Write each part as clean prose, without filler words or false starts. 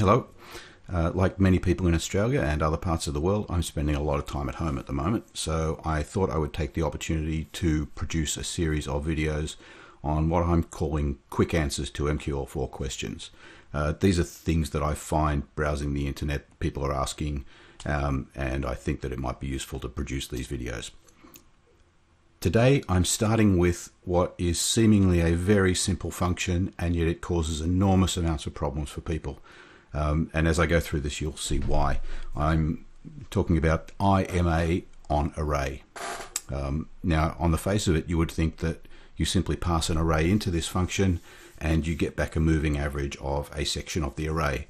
Hello. Like many people in Australia and other parts of the world, I'm spending a lot of time at home at the moment, so I thought I would take the opportunity to produce a series of videos on what I'm calling quick answers to MQL4 questions. These are things that I find browsing the internet people are asking, and I think that it might be useful to produce these videos. Today I'm starting with what is seemingly a very simple function, and yet it causes enormous amounts of problems for people. And as I go through this, you'll see why. I'm talking about iMAOnArray. Now, on the face of it, you would think that you simply pass an array into this function and you get back a moving average of a section of the array,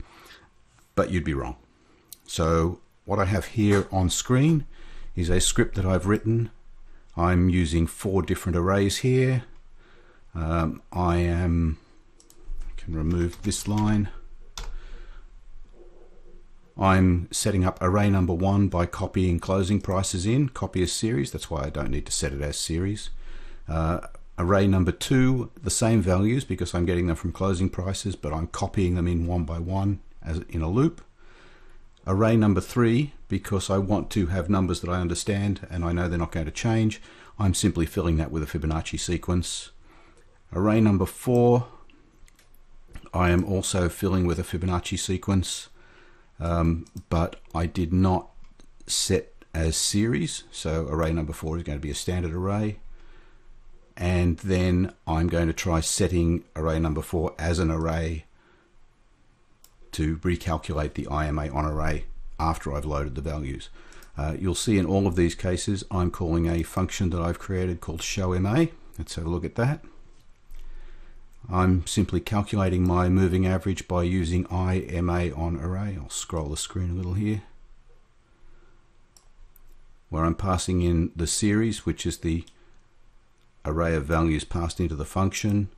but you'd be wrong. So what I have here on screen is a script that I've written. I'm using 4 different arrays here. I can remove this line. I'm setting up array number 1 by copying closing prices in, copy as series, that's why I don't need to set it as series. Array number 2, the same values because I'm getting them from closing prices, but I'm copying them in one by one as in a loop. Array number 3, because I want to have numbers that I understand and I know they're not going to change, I'm simply filling that with a Fibonacci sequence. Array number 4, I am also filling with a Fibonacci sequence. But I did not set as series, so array number 4 is going to be a standard array. And then I'm going to try setting array number 4 as an array to recalculate the iMAOnArray after I've loaded the values. You'll see in all of these cases I'm calling a function that I've created called showMA. Let's have a look at that. I'm simply calculating my moving average by using iMAOnArray. I'll scroll the screen a little here, where I'm passing in the series, which is the array of values passed into the function,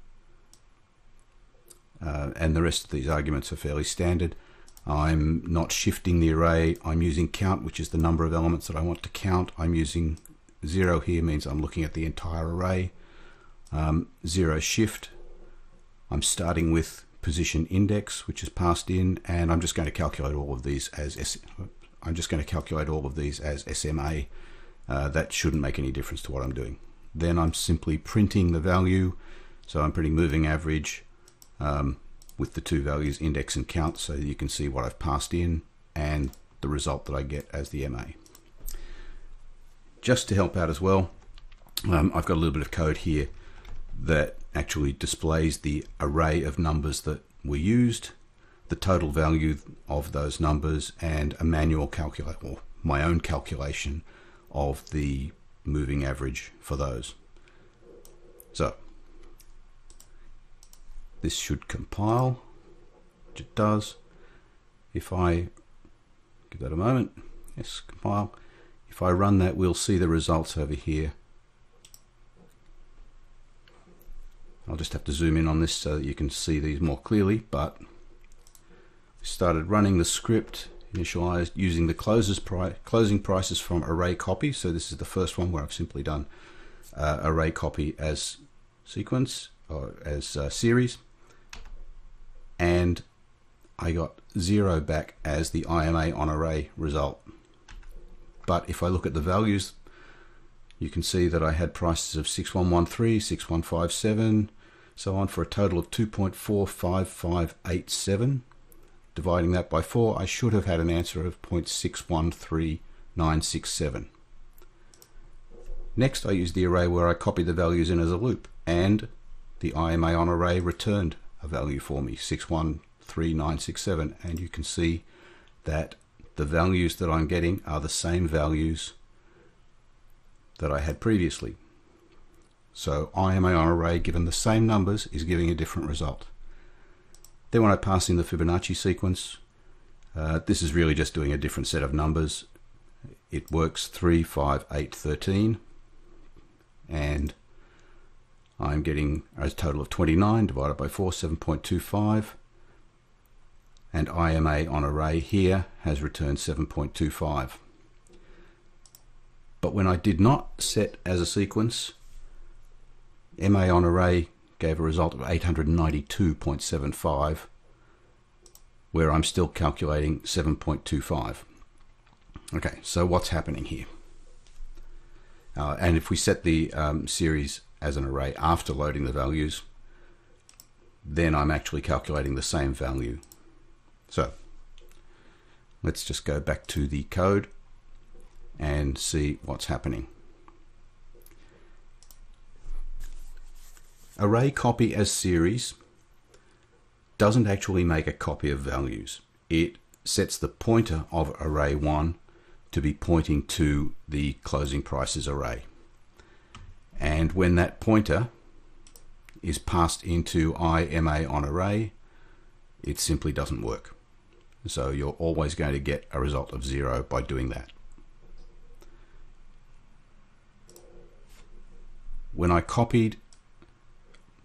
and the rest of these arguments are fairly standard. I'm not shifting the array. I'm using count, which is the number of elements that I want to count. I'm using 0 here, means I'm looking at the entire array. 0 shift. I'm starting with position index, which is passed in, and I'm just going to calculate all of these as SMA. That shouldn't make any difference to what I'm doing. Then I'm simply printing the value, so I'm printing moving average with the 2 values index and count, so that you can see what I've passed in and the result that I get as the MA. Just to help out as well, I've got a little bit of code here that actually displays the array of numbers that were used, the total value of those numbers, and a manual calculation, or my own calculation of the moving average for those. So this should compile, which it does. If I give that a moment, yes, compile. If I run that, we'll see the results over here. I'll just have to zoom in on this so that you can see these more clearly, but I started running the script, initialized using the closing prices from array copy. So this is the first one where I've simply done array copy as sequence, or as series, and I got 0 back as the iMAOnArray result. But if I look at the values, you can see that I had prices of 6113, 6157, so on, for a total of 2.45587. Dividing that by 4, I should have had an answer of 0.613967. Next, I used the array where I copied the values in as a loop, and the iMAOnArray returned a value for me, 613967, and you can see that the values that I'm getting are the same values that I had previously. So iMAOnArray, given the same numbers, is giving a different result. Then when I pass in the Fibonacci sequence, this is really just doing a different set of numbers. It works 3, 5, 8, 13, and I'm getting a total of 29 divided by 4, 7.25, and iMAOnArray here has returned 7.25. But when I did not set as a sequence, iMAOnArray gave a result of 892.75, where I'm still calculating 7.25. Okay, so what's happening here? And if we set the series as an array after loading the values, then I'm actually calculating the same value. So let's just go back to the code and see what's happening. Array copy as series doesn't actually make a copy of values. It sets the pointer of array 1 to be pointing to the closing prices array. And when that pointer is passed into iMAOnArray, it simply doesn't work. So you're always going to get a result of 0 by doing that. When I copied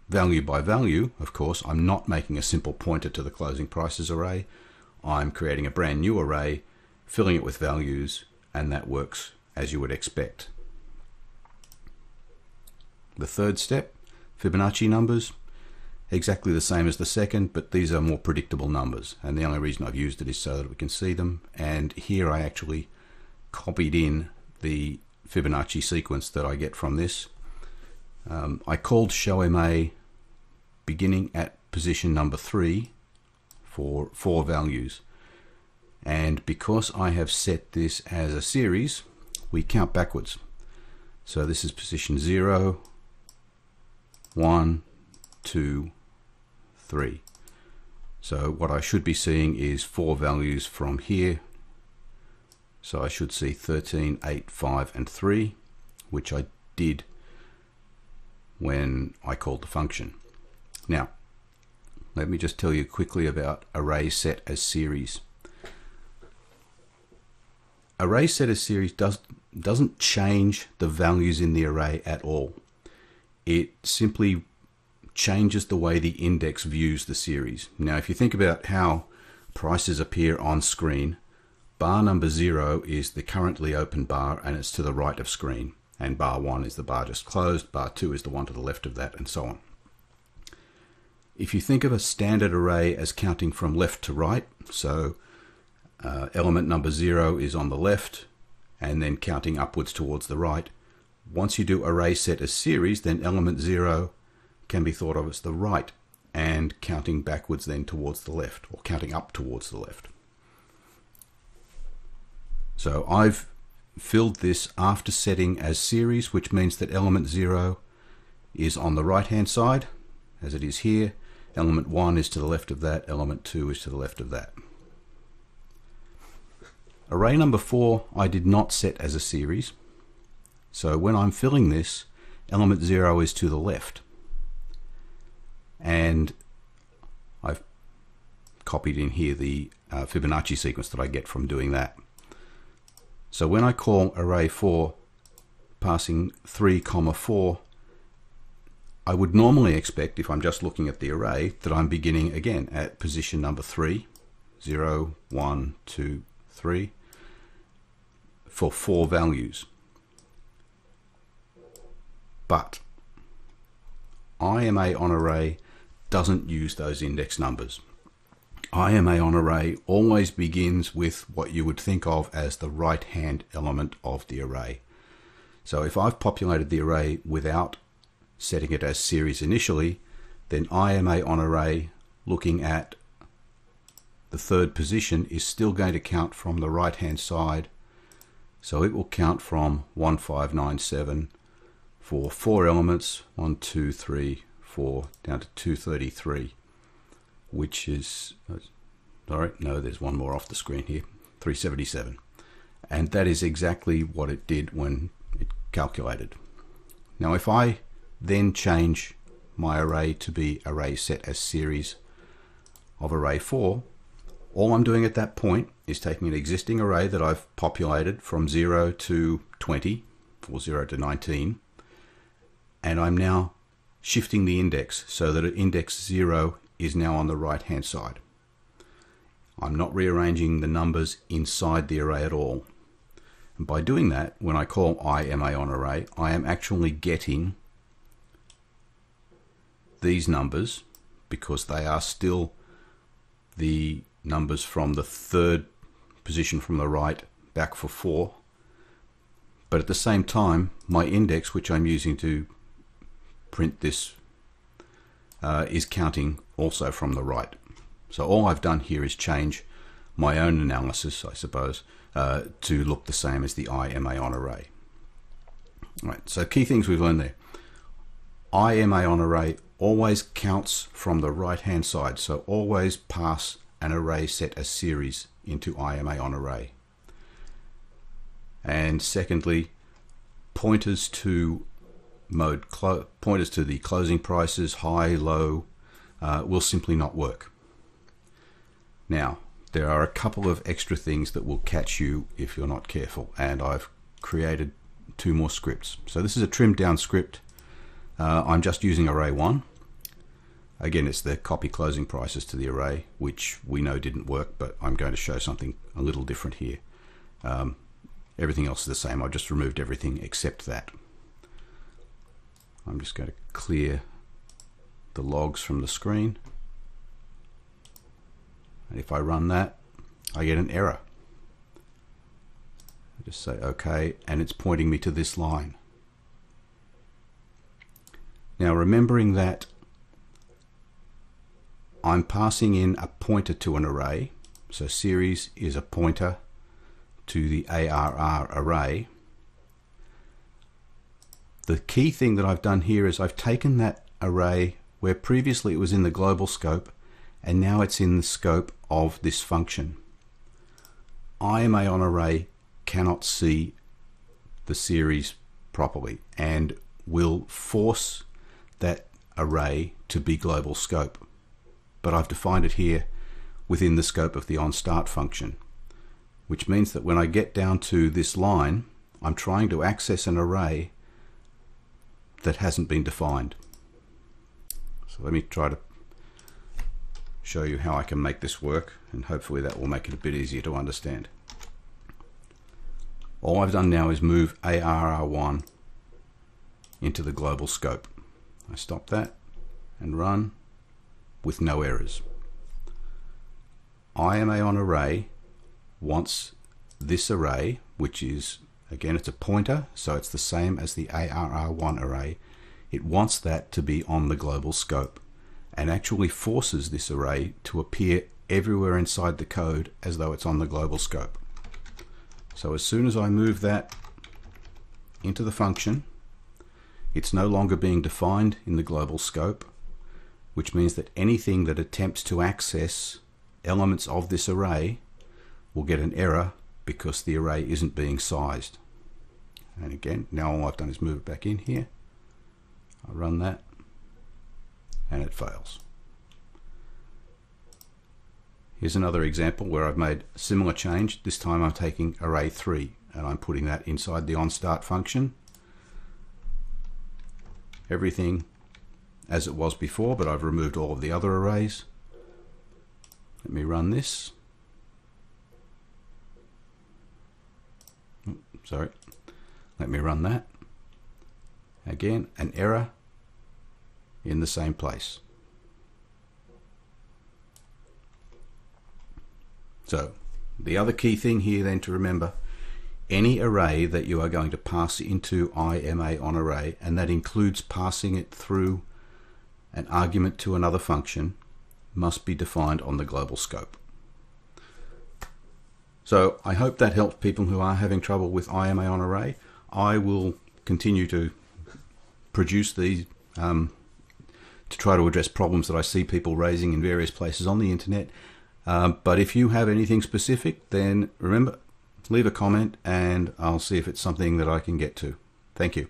value by value, of course, I'm not making a simple pointer to the closing prices array. I'm creating a brand new array, filling it with values, and that works as you would expect. The third step, Fibonacci numbers, exactly the same as the second, but these are more predictable numbers, and the only reason I've used it is so that we can see them. And here I actually copied in the Fibonacci sequence that I get from this. I called show MA beginning at position number 3 for 4 values, and because I have set this as a series, we count backwards. So this is position 0, 1, 2, 3. So what I should be seeing is 4 values from here. So I should see 13, 8, 5, and 3, which I did when I called the function. Now, let me just tell you quickly about array set as series. Array set as series doesn't change the values in the array at all. It simply changes the way the index views the series. Now, if you think about how prices appear on screen, bar number 0 is the currently open bar, and it's to the right of screen. And bar 1 is the bar just closed, bar 2 is the one to the left of that, and so on. If you think of a standard array as counting from left to right, so element number 0 is on the left and then counting upwards towards the right, once you do array set as series, then element 0 can be thought of as the right and counting backwards then towards the left, or counting up towards the left. So I've filled this after setting as series, which means that element 0 is on the right hand side as it is here, element 1 is to the left of that, element 2 is to the left of that. Array number 4 I did not set as a series, so when I'm filling this, element 0 is to the left, and I've copied in here the Fibonacci sequence that I get from doing that. So when I call array 4 passing 3, 4, I would normally expect, if I'm just looking at the array, that I'm beginning again at position number 3, 0, 1, 2, 3, for 4 values. But iMAOnArray doesn't use those index numbers. iMAOnArray always begins with what you would think of as the right hand element of the array. So if I've populated the array without setting it as series initially, then iMAOnArray, looking at the third position, is still going to count from the right hand side. So it will count from 1597 for 4 elements, 1, 2, 3, 4 down to 233. Which is, sorry, no, there's one more off the screen here, 377. And that is exactly what it did when it calculated. Now, if I then change my array to be array set as series of array 4, all I'm doing at that point is taking an existing array that I've populated from 0 to 20, or 0 to 19, and I'm now shifting the index so that at index 0 is now on the right hand side. I'm not rearranging the numbers inside the array at all. And by doing that, when I call iMAOnArray, I am actually getting these numbers because they are still the numbers from the third position from the right back for 4. But at the same time, my index, which I'm using to print this, is counting also from the right. So all I've done here is change my own analysis, I suppose, to look the same as the iMAOnArray. Right, so key things we've learned there. iMAOnArray always counts from the right-hand side, so always pass an array set as series into iMAOnArray. And secondly, pointers to pointers to the closing prices, high, low, will simply not work. Now, there are a couple of extra things that will catch you if you're not careful, and I've created 2 more scripts. So this is a trimmed down script. I'm just using array 1. Again, it's the copy closing prices to the array, which we know didn't work, but I'm going to show something a little different here. Everything else is the same. I've just removed everything except that. I'm just going to clear the logs from the screen. And if I run that, I get an error. I just say OK, and it's pointing me to this line. Now, remembering that I'm passing in a pointer to an array, so series is a pointer to the ARR array. The key thing that I've done here is I've taken that array where previously it was in the global scope, and now it's in the scope of this function. iMAOnArray cannot see the series properly and will force that array to be global scope. But I've defined it here within the scope of the OnStart function, which means that when I get down to this line, I'm trying to access an array that hasn't been defined. So let me try to show you how I can make this work, and hopefully that will make it a bit easier to understand. All I've done now is move ARR1 into the global scope. I stop that and run with no errors. iMAOnArray wants this array, which is, again, it's a pointer, so it's the same as the ARR1 array. It wants that to be on the global scope, and actually forces this array to appear everywhere inside the code as though it's on the global scope. So as soon as I move that into the function, it's no longer being defined in the global scope, which means that anything that attempts to access elements of this array will get an error because the array isn't being sized. And again, now all I've done is move it back in here. I run that, and it fails. Here's another example where I've made a similar change. This time I'm taking array 3 and I'm putting that inside the onStart function. Everything as it was before, but I've removed all of the other arrays. Let me run this. Sorry, let me run that. Again, an error in the same place. So the other key thing here then to remember, any array that you are going to pass into iMAOnArray, and that includes passing it through an argument to another function, must be defined on the global scope. So I hope that helps people who are having trouble with iMAOnArray. I will continue to produce these to try to address problems that I see people raising in various places on the internet. But if you have anything specific, then remember, leave a comment and I'll see if it's something that I can get to. Thank you.